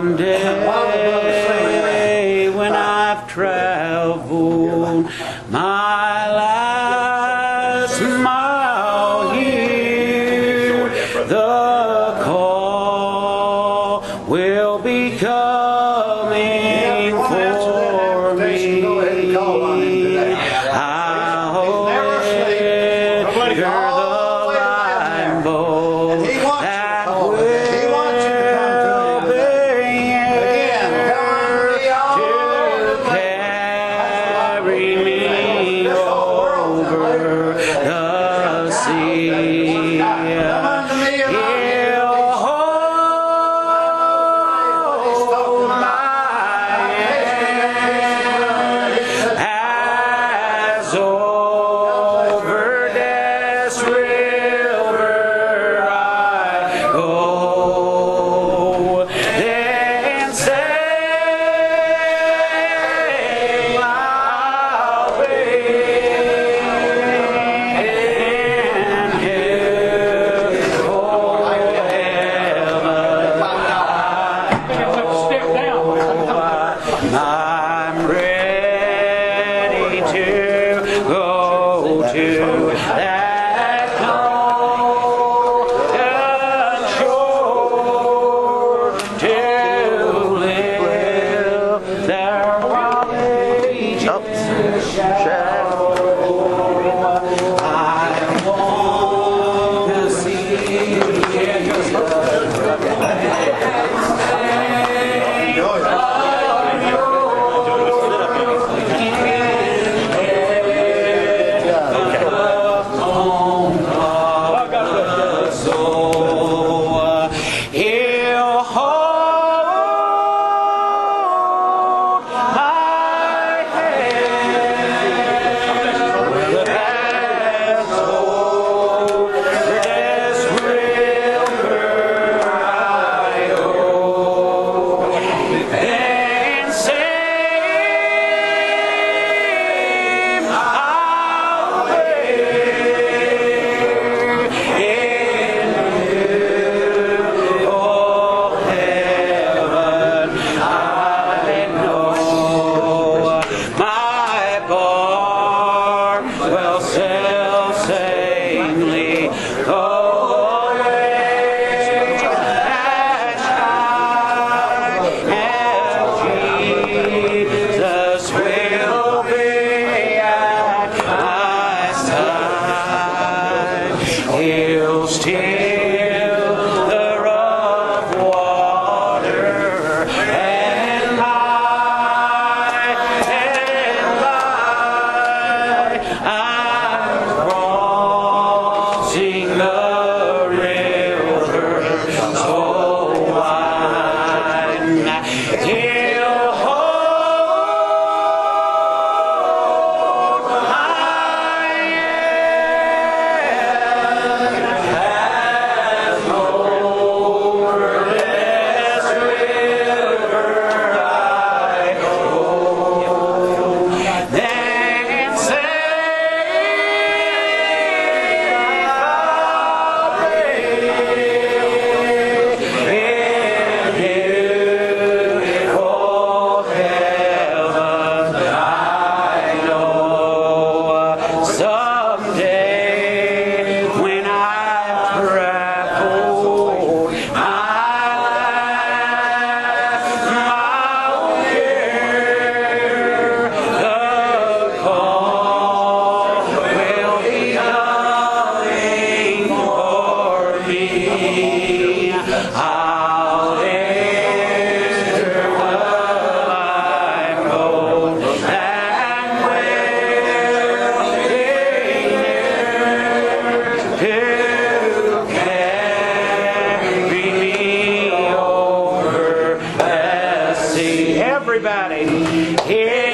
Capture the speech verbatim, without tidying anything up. someday when I've traveled my last mile here, the call will be coming for me. I'll hear the line bow that will I'm ready to go to that cold shore to live there from age to shadow. I want to see the hills till the rough water and lie and lie. I'm crossing the river so wide till everybody here.